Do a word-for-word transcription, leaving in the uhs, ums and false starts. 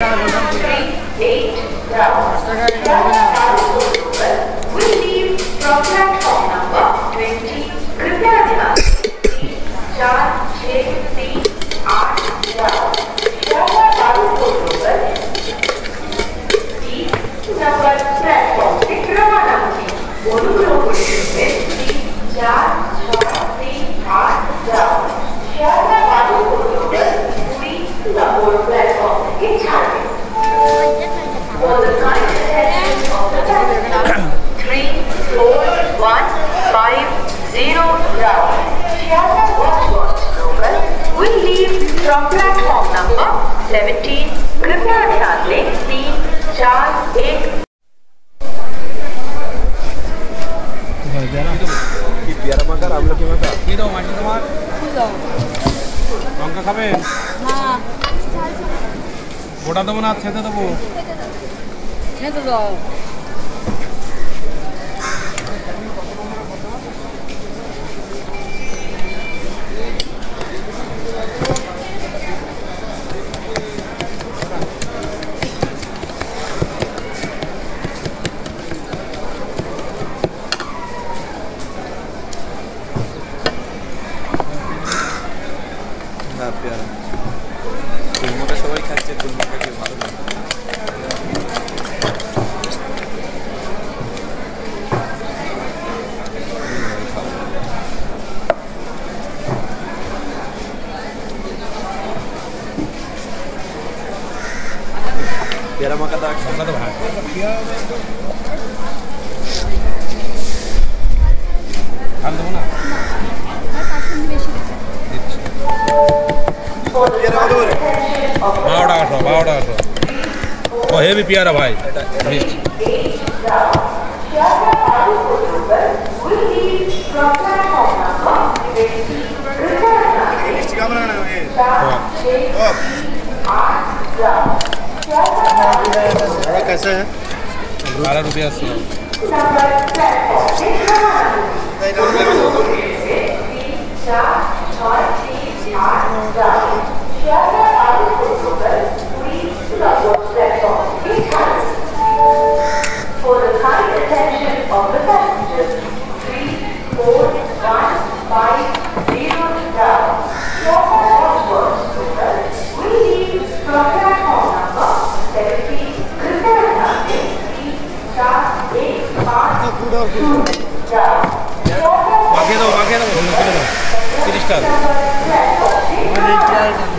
We leave from platform number twenty. कृपया ध्यान चार छः तीन आठ नंबर प्लेटफॉर्म से रवाना होगी। बोलूरो चार छः तीन आठ जाओ श्यामा बाबू बोलोगे पूरी नंबर प्लेटफॉर्म के छात्र will leave from platform number seventeen. कृपया ध्यान दें तीन चार एक ওটা দেবো না খেতে দেবো খেতে দাও यार मका दा खा तो भाई हम दो ना बावड़ा आठो बावड़ा आठो ओ हेवी प्यारा भाई भाड़ा कैसे है? बारह रुपया से बाकी दो बाकी दो तीस का